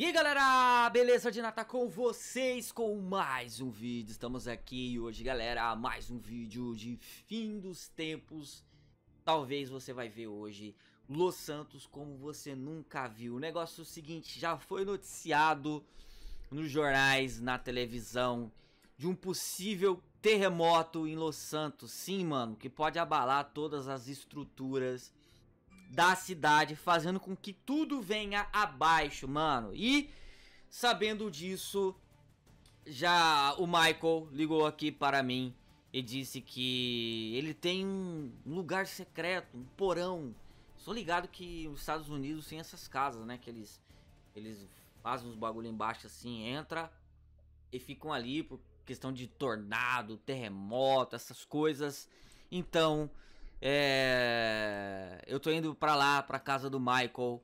E aí galera, beleza de nata com vocês com mais um vídeo. Estamos aqui hoje galera, mais um vídeo de fim dos tempos. Talvez você vai ver hoje Los Santos como você nunca viu. O negócio é o seguinte, já foi noticiado nos jornais, na televisão, de um possível terremoto em Los Santos. Sim mano, que pode abalar todas as estruturas da cidade, fazendo com que tudo venha abaixo, mano. E sabendo disso, já o Michael ligou aqui para mim e disse que ele tem um lugar secreto, um porão. Sou ligado que os Estados Unidos tem essas casas, né, que eles fazem uns bagulho embaixo assim, entra e ficam ali por questão de tornado, terremoto, essas coisas. Então eu tô indo pra lá, pra casa do Michael,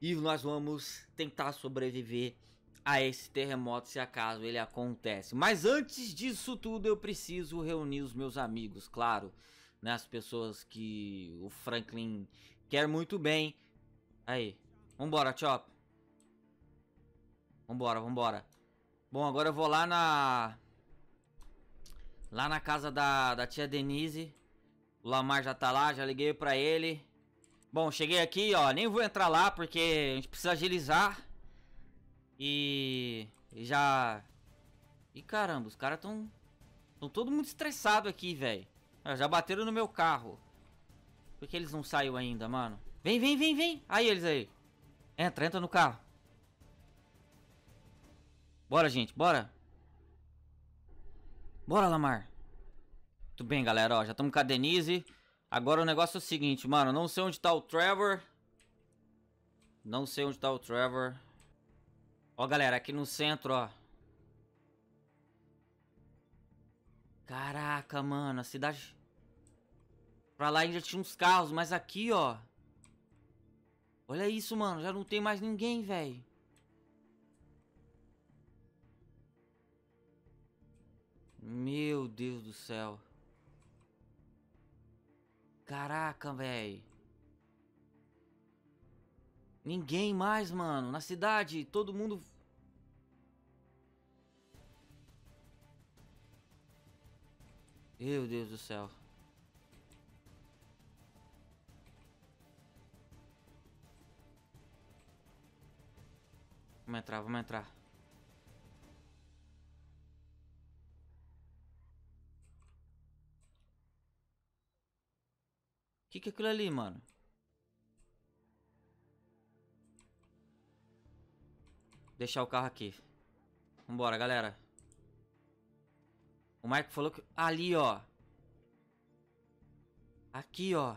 e nós vamos tentar sobreviver a esse terremoto se acaso ele acontece. Mas antes disso tudo eu preciso reunir os meus amigos, claro, né, as pessoas que o Franklin quer muito bem. Aí, vambora, Chop. Vambora. Bom, agora eu vou lá na casa da tia Denise. O Lamar já tá lá, já liguei pra ele. Bom, cheguei aqui, ó. Nem vou entrar lá porque a gente precisa agilizar. E caramba, os caras tão todo mundo estressado aqui, velho. Já bateram no meu carro. Por que eles não saíram ainda, mano? Vem. Aí eles aí. Entra no carro. Bora, gente, bora. Bora, Lamar. Muito bem, galera, ó, já estamos com a Denise. Agora o negócio é o seguinte, mano, não sei onde tá o Trevor. Ó, galera, aqui no centro, ó. Caraca, mano, a cidade... Pra lá ainda tinha uns carros, mas aqui, ó. Olha isso, mano, já não tem mais ninguém, velho. Meu Deus do céu. Caraca, velho. Ninguém mais, mano. Na cidade, todo mundo... Meu Deus do céu. Vamos entrar. Que é aquilo ali, mano? Deixar o carro aqui. Vambora, galera. O Marco falou que... Ali, ó. Aqui, ó.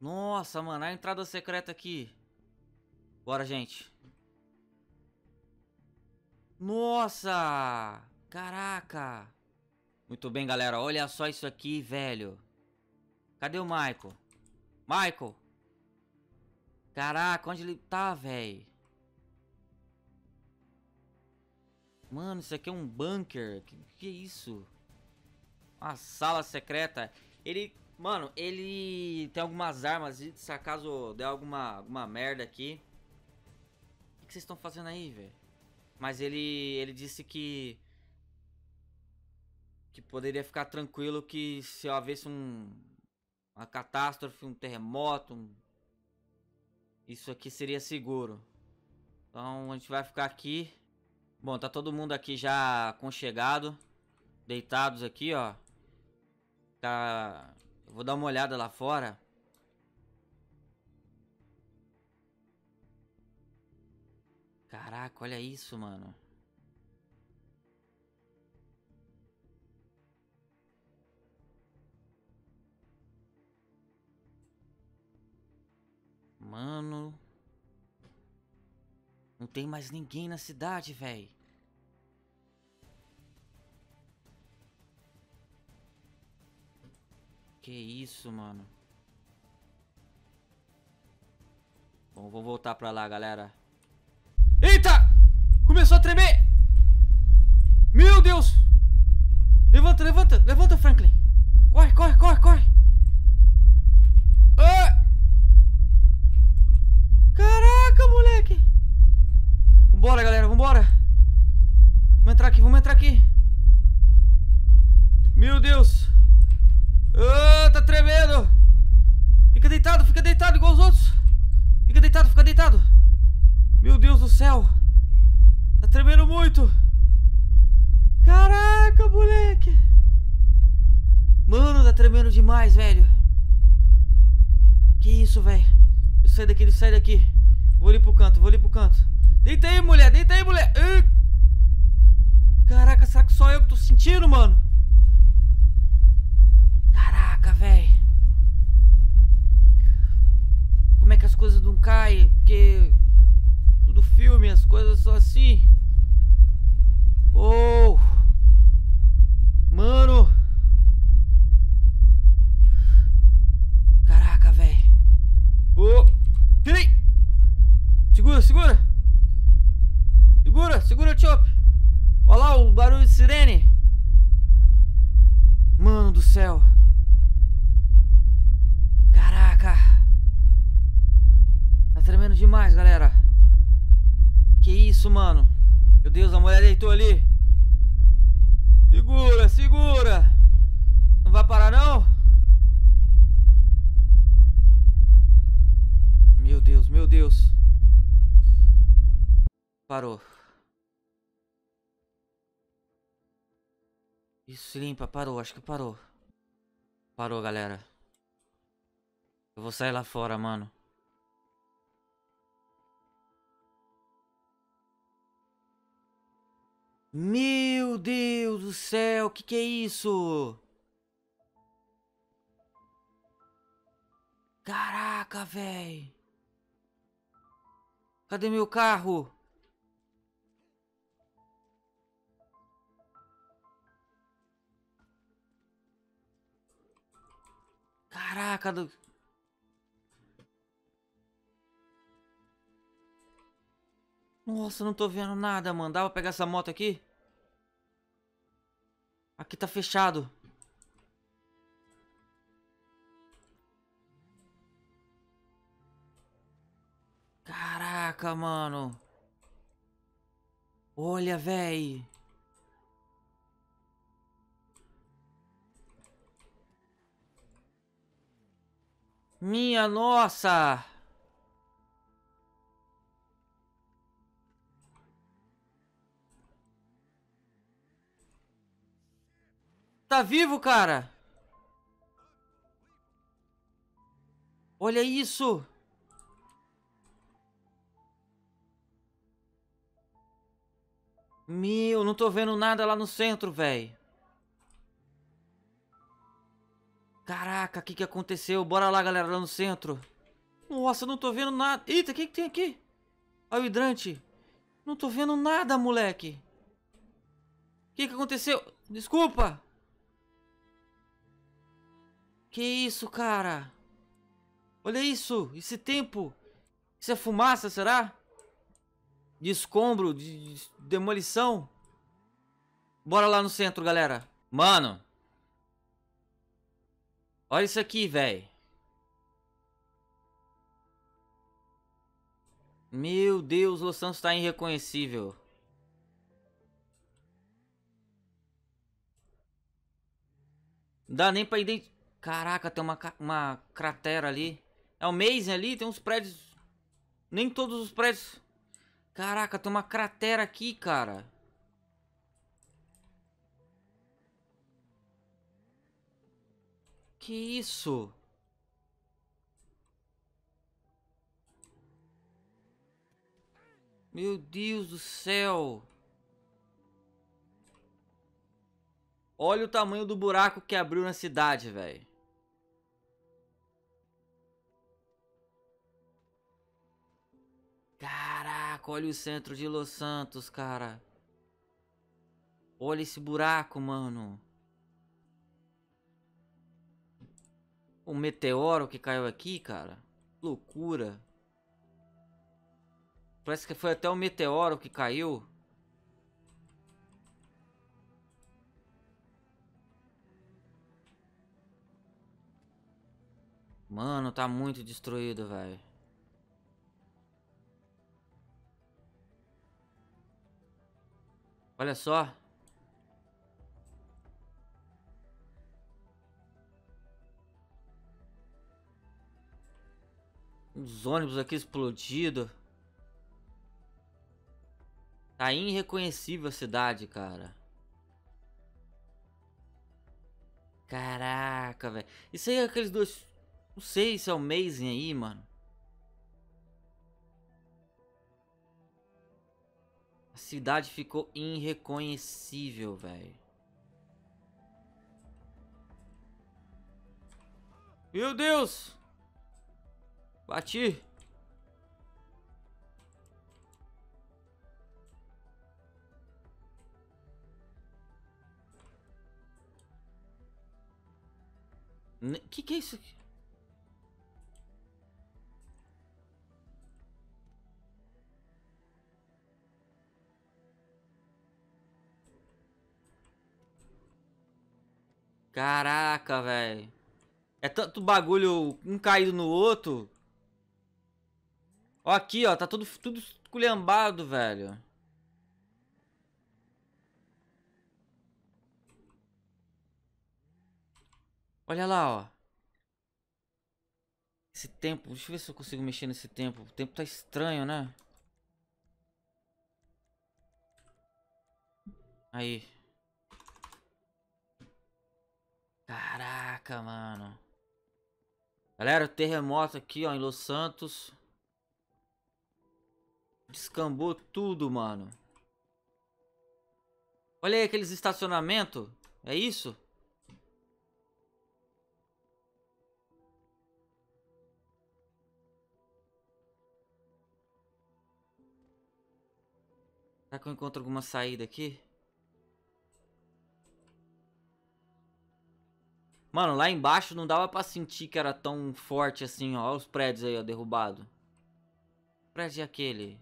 Nossa, mano. A entrada secreta aqui. Bora, gente. Nossa! Caraca! Muito bem, galera. Olha só isso aqui, velho. Cadê o Michael? Michael! Caraca, onde ele tá, velho? Mano, isso aqui é um bunker. Que é isso? Uma sala secreta. Ele... Mano, ele tem algumas armas. Se acaso der alguma merda aqui. O que vocês estão fazendo aí, velho? Mas ele disse que... Que poderia ficar tranquilo que se houvesse uma catástrofe, um terremoto, isso aqui seria seguro. Então a gente vai ficar aqui. Bom, tá todo mundo aqui já aconchegado, deitados aqui, ó. Tá... Eu vou dar uma olhada lá fora. Caraca, olha isso, mano. Mano, não tem mais ninguém na cidade, velho. Que isso, mano. Bom, vou voltar pra lá, galera. Eita! Começou a tremer! Meu Deus! Levanta, Franklin! Corre! Caraca, moleque! meu Deus. Ah, tá tremendo. Fica deitado igual os outros. Fica deitado, fica deitado. Meu Deus do céu. Tá tremendo muito. Caraca, moleque. Mano, tá tremendo demais, velho. Que isso, velho. Sai daqui, ele sai daqui. Vou ali pro canto, vou ali pro canto. Deita aí, mulher, deita aí, mulher. Caraca, será que só eu que tô sentindo, mano? Caraca, velho. Como é que as coisas não caem? Porque tudo filme, as coisas são assim. Oh, mano. Caraca, velho. Oh, tirei. Segura, segura. Segura, segura, Chop. Olha lá o barulho de sirene. Mano do céu. Caraca. Tá tremendo demais, galera. Que isso, mano. Meu Deus, a mulher deitou ali. Segura, segura. Não vai parar, não? Meu Deus, meu Deus. Parou. Isso, limpa, parou, acho que parou. Parou, galera. Eu vou sair lá fora, mano. Meu Deus do céu, que é isso? Caraca, velho. Cadê meu carro? Caraca, do... Nossa, não tô vendo nada, mano. Dá pra pegar essa moto aqui? Aqui tá fechado. Caraca, mano. Olha, véi. Minha nossa! Tá vivo, cara? Olha isso! Meu, não tô vendo nada lá no centro, velho. Caraca, o que que aconteceu? Bora lá, galera, lá no centro. Nossa, eu não tô vendo nada. Eita, o que que tem aqui? Olha o hidrante. Não tô vendo nada, moleque. O que que aconteceu? Desculpa. Que isso, cara? Olha isso, esse tempo. Isso é fumaça, será? De escombro, de demolição. Bora lá no centro, galera. Mano. Olha isso aqui, velho. Meu Deus, Los Santos tá irreconhecível. Não dá nem pra identificar. Caraca, tem uma cratera ali. É o Maze ali, tem uns prédios. Nem todos os prédios. Caraca, tem uma cratera aqui, cara. Que isso? Meu Deus do céu. Olha o tamanho do buraco que abriu na cidade, velho. Caraca, olha o centro de Los Santos, cara. Olha esse buraco, mano. Um meteoro que caiu aqui, cara. Loucura. Parece que foi até um meteoro que caiu. Mano, tá muito destruído, velho. Olha só. Uns ônibus aqui explodidos. Tá irreconhecível a cidade, cara. Caraca, velho. Isso aí é aqueles dois... Não sei se é o Maze aí, mano. A cidade ficou irreconhecível, velho. Meu Deus! Bati! Que é isso aqui? Caraca, velho. É tanto bagulho um caído no outro. Ó aqui, ó. Tá tudo esculhambado, velho. Olha lá, ó. Esse tempo. Deixa eu ver se eu consigo mexer nesse tempo. O tempo tá estranho, né? Aí. Caraca, mano. Galera, terremoto aqui, ó, em Los Santos. Descambou tudo, mano. Olha aí aqueles estacionamentos. É isso? Será que eu encontro alguma saída aqui? Mano, lá embaixo não dava pra sentir que era tão forte assim, ó. Olha os prédios aí, ó, derrubado. O prédio é aquele.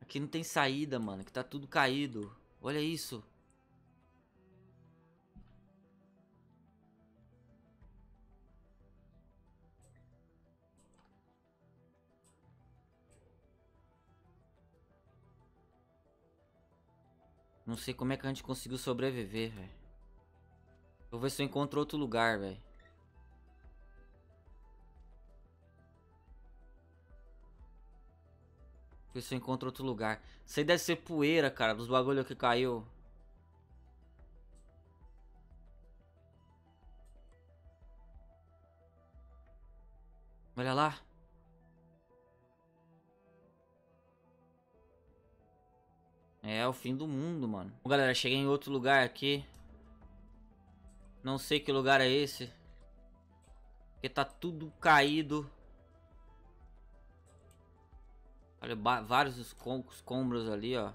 Aqui não tem saída, mano. Aqui tá tudo caído. Olha isso. Não sei como é que a gente conseguiu sobreviver, velho. Vou ver se eu encontro outro lugar, velho. Vou ver se eu encontro outro lugar. Isso aí deve ser poeira, cara, dos bagulho que caiu. Olha lá. É o fim do mundo, mano. Bom, galera, cheguei em outro lugar aqui. Não sei que lugar é esse. Porque tá tudo caído. Olha, vários escombros ali, ó.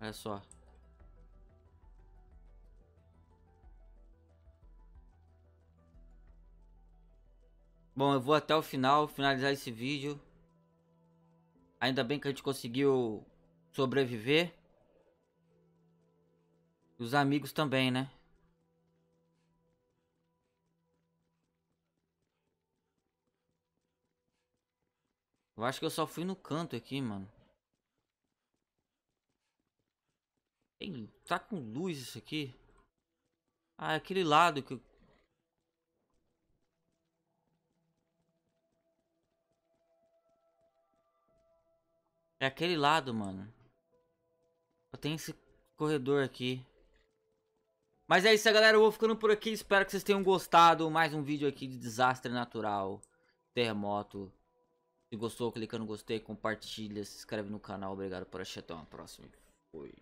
Olha só. Bom, eu vou até o final, finalizar esse vídeo. Ainda bem que a gente conseguiu sobreviver. E os amigos também, né? Eu acho que eu só fui no canto aqui, mano. Ei, tá com luz isso aqui? Ah, é aquele lado que eu... É aquele lado, mano. Só tem esse corredor aqui. Mas é isso, galera. Eu vou ficando por aqui. Espero que vocês tenham gostado. Mais um vídeo aqui de desastre natural. Terremoto. Se gostou, clica no gostei. Compartilha. Se inscreve no canal. Obrigado por assistir. Até uma próxima. Fui.